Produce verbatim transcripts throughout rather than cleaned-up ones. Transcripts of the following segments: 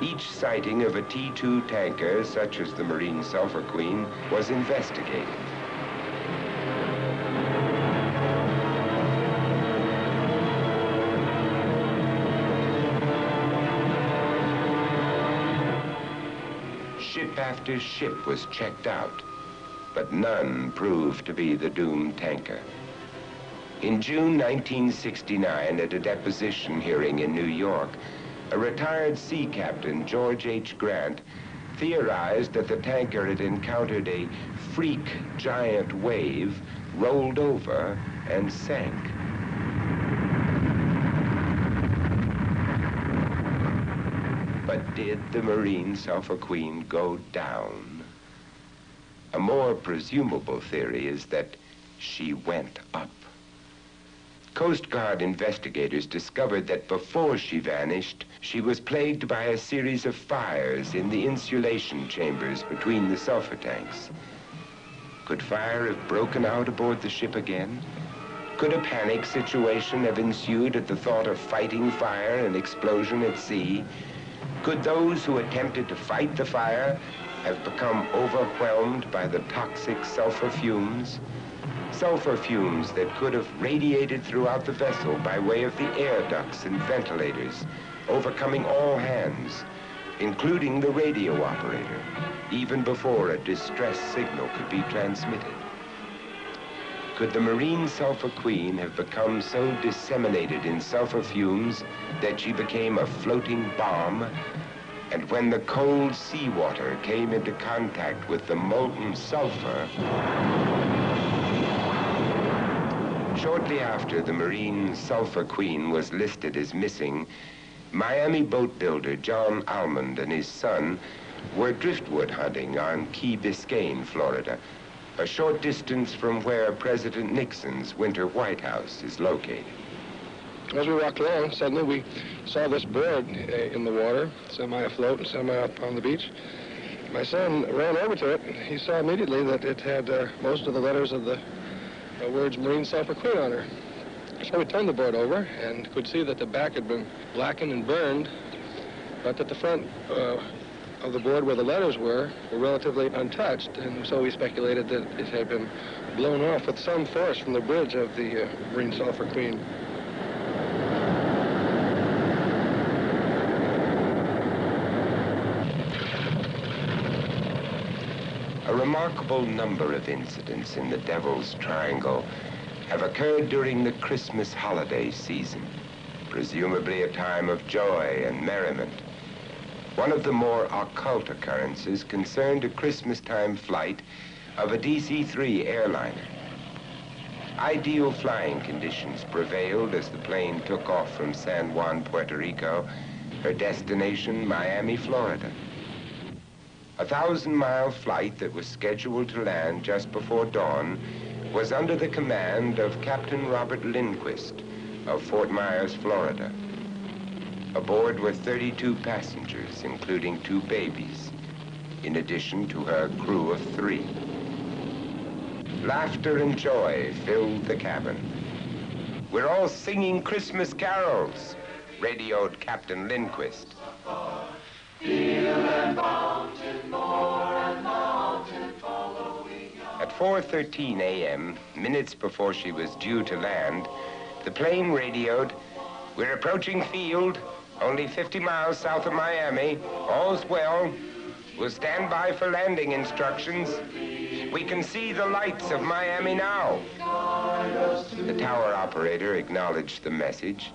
Each sighting of a T two tanker, such as the Marine Sulphur Queen, was investigated. Ship after ship was checked out, but none proved to be the doomed tanker. In June nineteen sixty-nine, at a deposition hearing in New York, a retired sea captain, George H. Grant, theorized that the tanker had encountered a freak giant wave, rolled over, and sank. But did the Marine Sulphur Queen go down? A more presumable theory is that she went up. Coast Guard investigators discovered that before she vanished, she was plagued by a series of fires in the insulation chambers between the sulfur tanks. Could fire have broken out aboard the ship again? Could a panic situation have ensued at the thought of fighting fire and explosion at sea? Could those who attempted to fight the fire have become overwhelmed by the toxic sulfur fumes? Sulfur fumes that could have radiated throughout the vessel by way of the air ducts and ventilators, overcoming all hands, including the radio operator, even before a distress signal could be transmitted. Could the Marine Sulphur Queen have become so disseminated in sulfur fumes that she became a floating bomb? And when the cold seawater came into contact with the molten sulfur, shortly after the Marine Sulphur Queen was listed as missing, Miami boat builder John Almond and his son were driftwood hunting on Key Biscayne, Florida, a short distance from where President Nixon's winter White House is located. As we walked along, suddenly we saw this bird in the water, semi afloat and semi up on the beach. My son ran over to it. He saw immediately that it had uh, most of the letters of the The words Marine Sulphur Queen on her. So we turned the board over and could see that the back had been blackened and burned, but that the front uh, of the board where the letters were were relatively untouched, and so we speculated that it had been blown off with some force from the bridge of the uh, Marine Sulphur Queen. A remarkable number of incidents in the Devil's Triangle have occurred during the Christmas holiday season, presumably a time of joy and merriment. One of the more occult occurrences concerned a Christmas-time flight of a D C three airliner. Ideal flying conditions prevailed as the plane took off from San Juan, Puerto Rico, her destination, Miami, Florida. A thousand-mile flight that was scheduled to land just before dawn was under the command of Captain Robert Lindquist of Fort Myers, Florida. Aboard were thirty-two passengers, including two babies, in addition to her crew of three. Laughter and joy filled the cabin. "We're all singing Christmas carols," radioed Captain Lindquist. At four thirteen a m, minutes before she was due to land, the plane radioed, "We're approaching field, only fifty miles south of Miami. All's well. We'll stand by for landing instructions. We can see the lights of Miami now." The tower operator acknowledged the message,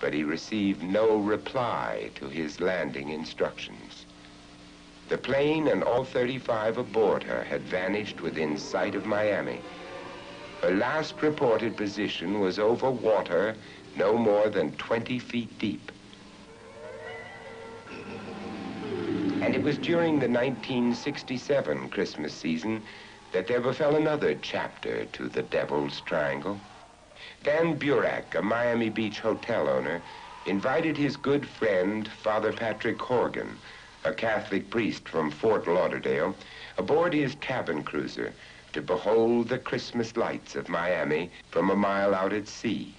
but he received no reply to his landing instructions. The plane and all thirty-five aboard her had vanished within sight of Miami. Her last reported position was over water no more than twenty feet deep. And it was during the nineteen sixty-seven Christmas season that there befell another chapter to the Devil's Triangle. Dan Burack, a Miami Beach hotel owner, invited his good friend, Father Patrick Horgan, a Catholic priest from Fort Lauderdale, aboard his cabin cruiser to behold the Christmas lights of Miami from a mile out at sea,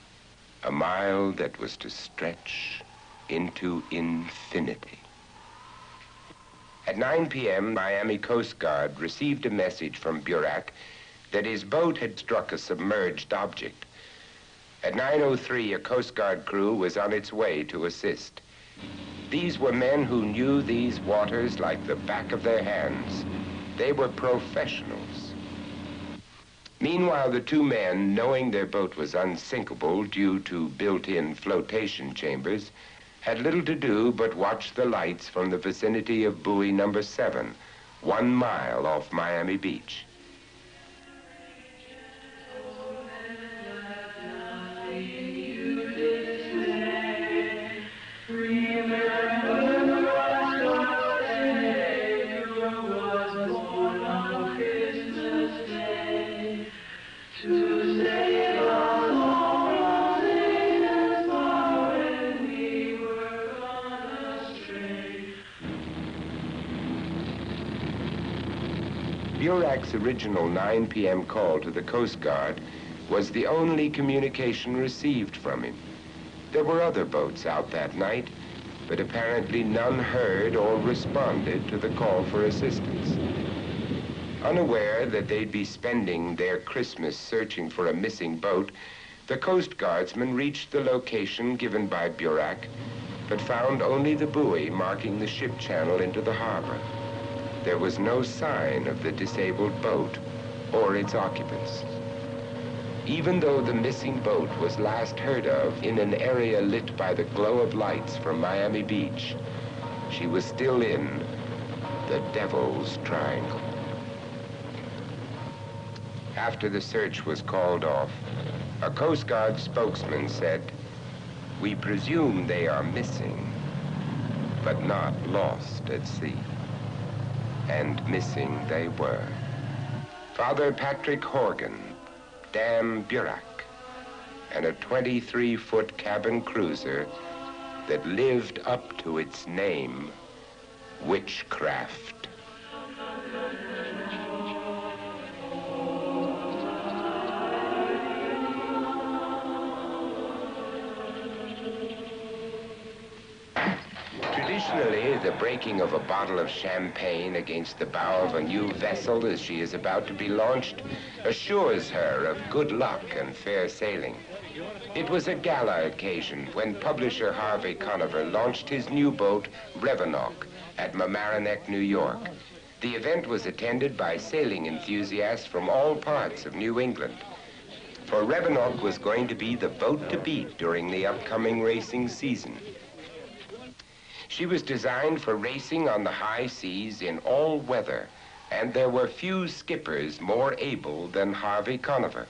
a mile that was to stretch into infinity. At nine p m, Miami Coast Guard received a message from Burack that his boat had struck a submerged object. At nine oh three, a Coast Guard crew was on its way to assist. These were men who knew these waters like the back of their hands. They were professionals. Meanwhile, the two men, knowing their boat was unsinkable due to built-in flotation chambers, had little to do but watch the lights from the vicinity of buoy number seven, one mile off Miami Beach. Burack's original nine p m call to the Coast Guard was the only communication received from him. There were other boats out that night, but apparently none heard or responded to the call for assistance. Unaware that they'd be spending their Christmas searching for a missing boat, the Coast Guardsmen reached the location given by Burack, but found only the buoy marking the ship channel into the harbor. There was no sign of the disabled boat or its occupants. Even though the missing boat was last heard of in an area lit by the glow of lights from Miami Beach, she was still in the Devil's Triangle. After the search was called off, a Coast Guard spokesman said, "We presume they are missing, but not lost at sea." And missing they were. Father Patrick Horgan, Dan Burack, and a twenty-three foot cabin cruiser that lived up to its name, Witchcraft. Traditionally, the breaking of a bottle of champagne against the bow of a new vessel as she is about to be launched assures her of good luck and fair sailing. It was a gala occasion when publisher Harvey Conover launched his new boat, Revonoc, at Mamaroneck, New York. The event was attended by sailing enthusiasts from all parts of New England. For Revonoc was going to be the boat to beat during the upcoming racing season. She was designed for racing on the high seas in all weather, and there were few skippers more able than Harvey Conover.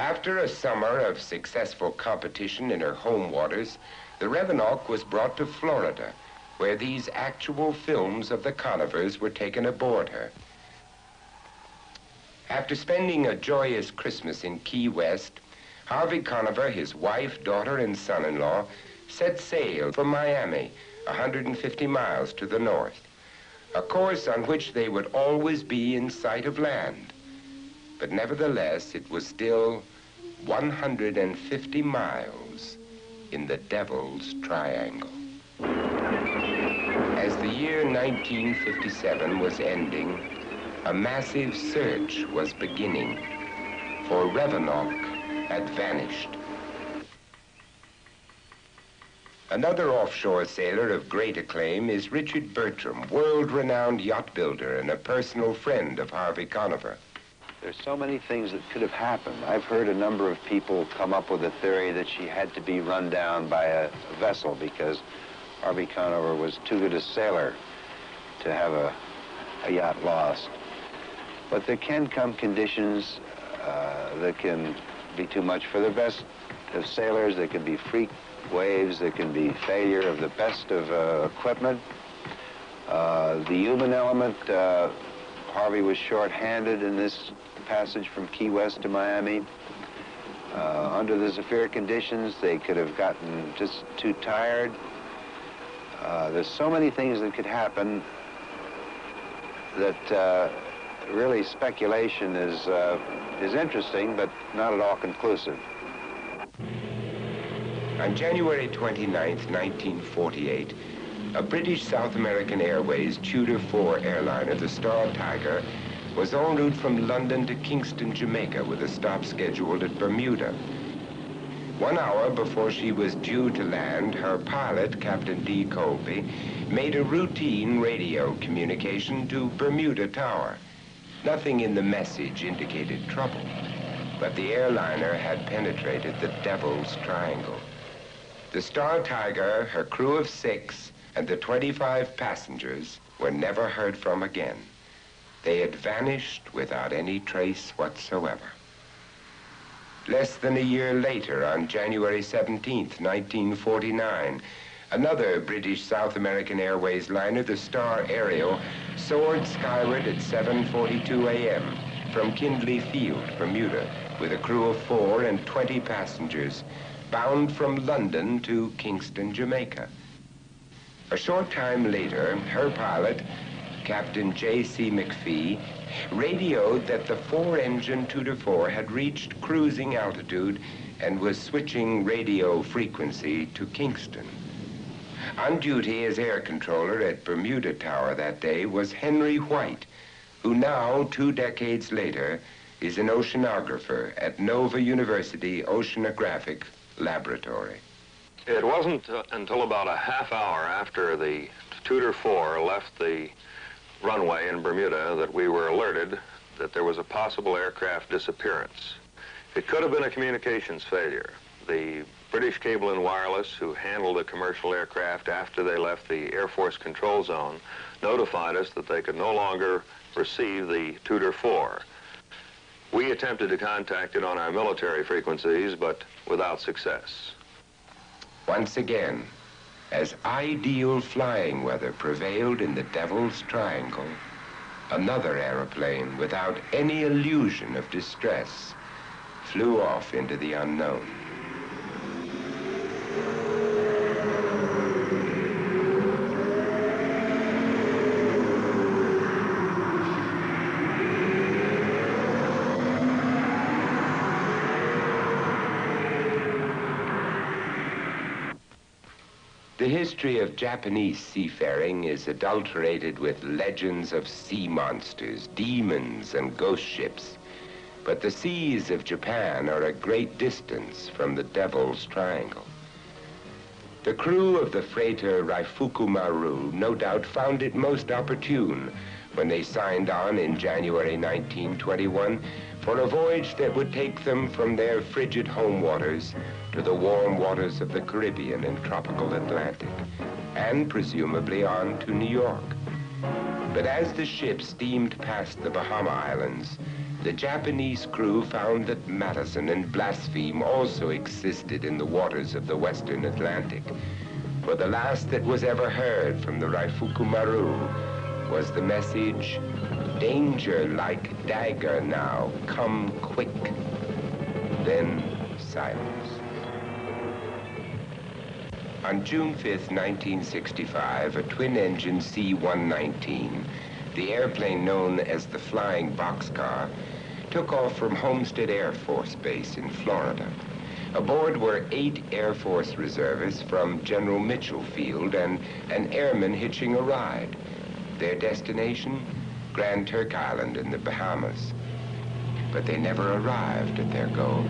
After a summer of successful competition in her home waters, the Revonoc was brought to Florida, where these actual films of the Conovers were taken aboard her. After spending a joyous Christmas in Key West, Harvey Conover, his wife, daughter, and son-in-law set sail for Miami, one hundred fifty miles to the north, a course on which they would always be in sight of land. But nevertheless, it was still one hundred fifty miles in the Devil's Triangle. As the year nineteen fifty-seven was ending, a massive search was beginning, for Revonoc had vanished. Another offshore sailor of great acclaim is Richard Bertram, world-renowned yacht builder and a personal friend of Harvey Conover. There's so many things that could have happened. I've heard a number of people come up with a theory that she had to be run down by a vessel because Harvey Conover was too good a sailor to have a, a yacht lost. But there can come conditions uh, that can be too much for the best of sailors. There can be freak waves, there can be failure of the best of uh, equipment. Uh, the human element, uh, Harvey was short-handed in this passage from Key West to Miami. Uh, under the severe conditions, they could have gotten just too tired. Uh, there's so many things that could happen that uh, really speculation is, uh, is interesting, but not at all conclusive. On January twenty-ninth, nineteen forty-eight, a British South American Airways Tudor four airliner, the Star Tiger, was en route from London to Kingston, Jamaica, with a stop scheduled at Bermuda. One hour before she was due to land, her pilot, Captain D. Colby, made a routine radio communication to Bermuda Tower. Nothing in the message indicated trouble, but the airliner had penetrated the Devil's Triangle. The Star Tiger, her crew of six, and the twenty-five passengers were never heard from again. They had vanished without any trace whatsoever. Less than a year later, on January seventeenth, nineteen forty-nine, another British South American Airways liner, the Star Ariel, soared skyward at seven forty-two a m from Kindley Field, Bermuda, with a crew of four and twenty passengers, bound from London to Kingston, Jamaica. A short time later, her pilot, Captain J C McPhee, radioed that the four-engine Tudor four had reached cruising altitude and was switching radio frequency to Kingston. On duty as air controller at Bermuda Tower that day was Henry White, who now, two decades later, is an oceanographer at Nova University Oceanographic Laboratory. It wasn't uh, until about a half hour after the Tudor four left the runway in Bermuda that we were alerted that there was a possible aircraft disappearance. It could have been a communications failure. The British Cable and Wireless, who handled the commercial aircraft after they left the Air Force control zone, notified us that they could no longer receive the Tudor four. We attempted to contact it on our military frequencies, but without success. Once again, as ideal flying weather prevailed in the Devil's Triangle, another aeroplane, without any illusion of distress, flew off into the unknown. The history of Japanese seafaring is adulterated with legends of sea monsters, demons, and ghost ships. But the seas of Japan are a great distance from the Devil's Triangle. The crew of the freighter Raifuku Maru no doubt found it most opportune when they signed on in January nineteen twenty-one for a voyage that would take them from their frigid home waters to the warm waters of the Caribbean and tropical Atlantic, and presumably on to New York. But as the ship steamed past the Bahama Islands, the Japanese crew found that Madison and Blaspheme also existed in the waters of the Western Atlantic, for the last that was ever heard from the Raifuku Maru was the message, "Danger like dagger now, come quick." Then silence. On June fifth, nineteen sixty-five, a twin-engine C one nineteen, the airplane known as the Flying Boxcar, took off from Homestead Air Force Base in Florida. Aboard were eight Air Force reservists from General Mitchell Field and an airman hitching a ride. Their destination, Grand Turk Island in the Bahamas. But they never arrived at their goal.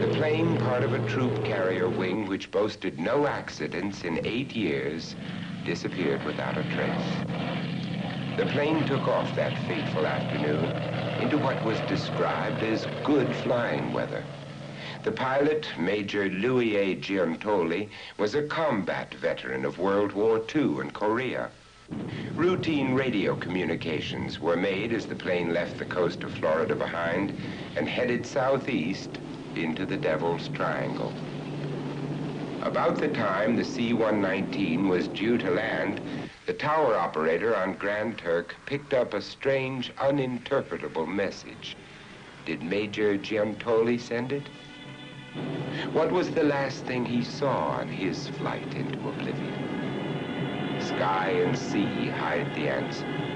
The plane, part of a troop carrier wing which boasted no accidents in eight years, disappeared without a trace. The plane took off that fateful afternoon into what was described as good flying weather. The pilot, Major Louis A. Giuntoli, was a combat veteran of World War Two and Korea. Routine radio communications were made as the plane left the coast of Florida behind and headed southeast into the Devil's Triangle. About the time the C one nineteen was due to land, the tower operator on Grand Turk picked up a strange, uninterpretable message. Did Major Giuntoli send it? What was the last thing he saw on his flight into oblivion? Sky and sea hide the answer.